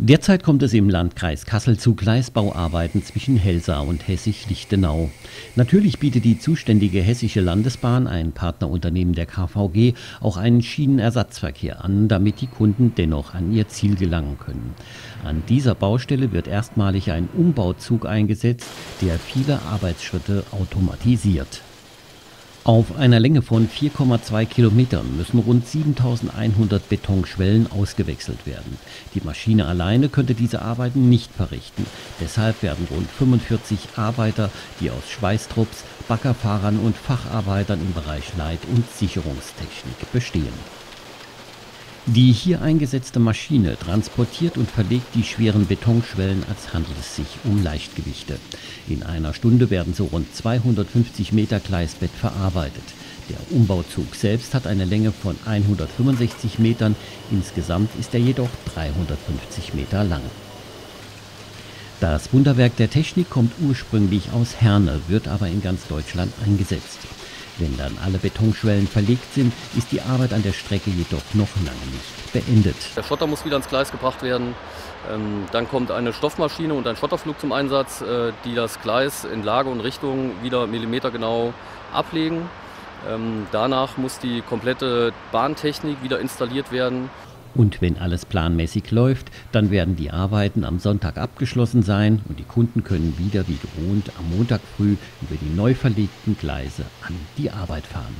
Derzeit kommt es im Landkreis Kassel zu Gleisbauarbeiten zwischen Helsa und Hessisch-Lichtenau. Natürlich bietet die zuständige Hessische Landesbahn, ein Partnerunternehmen der KVG, auch einen Schienenersatzverkehr an, damit die Kunden dennoch an ihr Ziel gelangen können. An dieser Baustelle wird erstmalig ein Umbauzug eingesetzt, der viele Arbeitsschritte automatisiert. Auf einer Länge von 4,2 Kilometern müssen rund 7.100 Betonschwellen ausgewechselt werden. Die Maschine alleine könnte diese Arbeiten nicht verrichten. Deshalb werden rund 45 Arbeiter, die aus Schweißtrupps, Baggerfahrern und Facharbeitern im Bereich Leit- und Sicherungstechnik bestehen. Die hier eingesetzte Maschine transportiert und verlegt die schweren Betonschwellen, als handelt es sich um Leichtgewichte. In einer Stunde werden so rund 250 Meter Gleisbett verarbeitet. Der Umbauzug selbst hat eine Länge von 165 Metern, insgesamt ist er jedoch 350 Meter lang. Das Wunderwerk der Technik kommt ursprünglich aus Herne, wird aber in ganz Deutschland eingesetzt. Wenn dann alle Betonschwellen verlegt sind, ist die Arbeit an der Strecke jedoch noch lange nicht beendet. Der Schotter muss wieder ins Gleis gebracht werden. Dann kommt eine Stoffmaschine und ein Schotterflug zum Einsatz, die das Gleis in Lage und Richtung wieder millimetergenau ablegen. Danach muss die komplette Bahntechnik wieder installiert werden. Und wenn alles planmäßig läuft, dann werden die Arbeiten am Sonntag abgeschlossen sein und die Kunden können wieder wie gewohnt am Montag früh über die neu verlegten Gleise an die Arbeit fahren.